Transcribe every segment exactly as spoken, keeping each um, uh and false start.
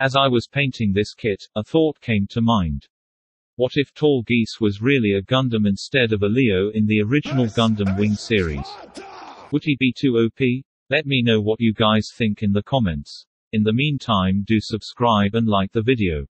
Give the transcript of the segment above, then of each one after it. As I was painting this kit, a thought came to mind. What if TALLGEESE was really a Gundam instead of a Leo in the original Gundam Wing series? Would he be too O P? Let me know what you guys think in the comments. In the meantime, do subscribe and like the video.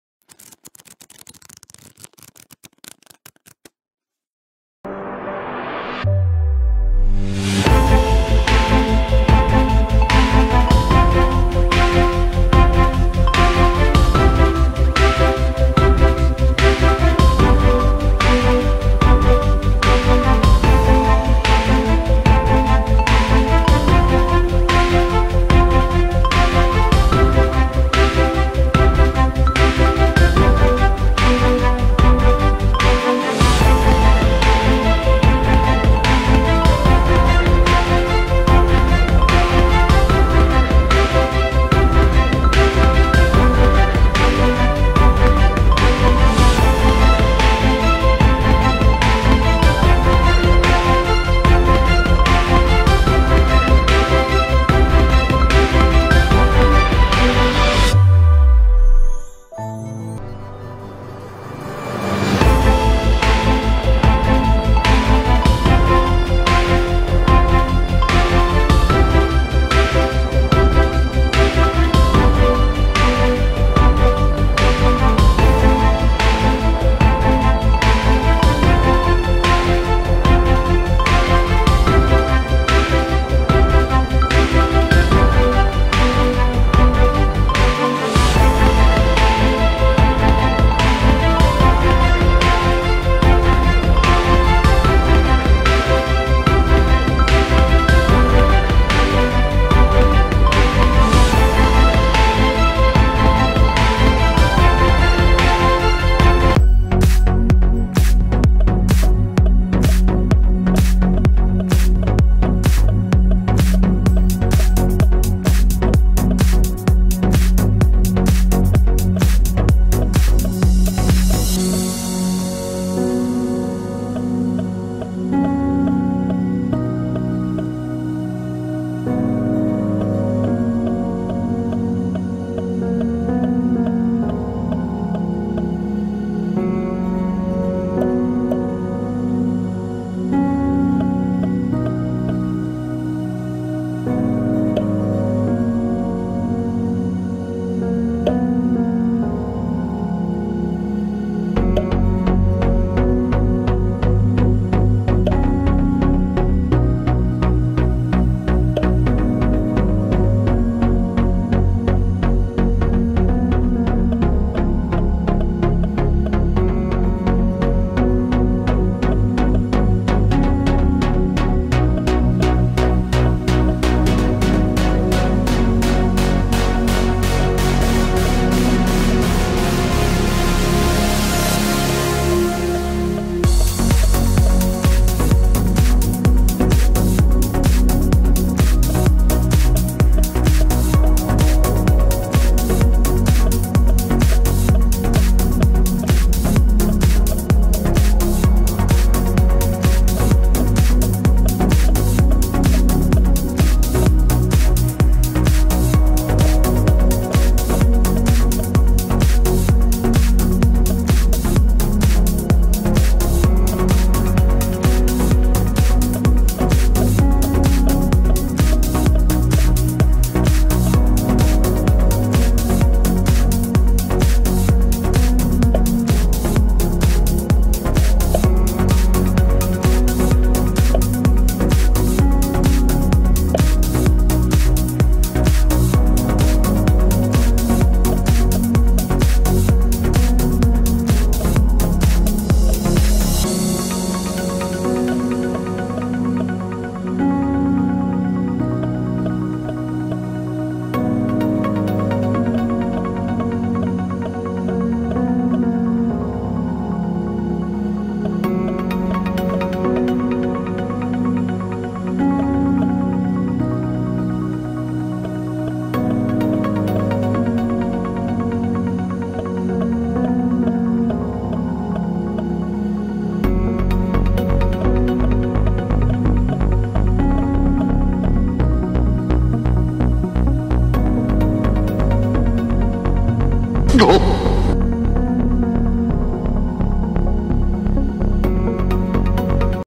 Oh.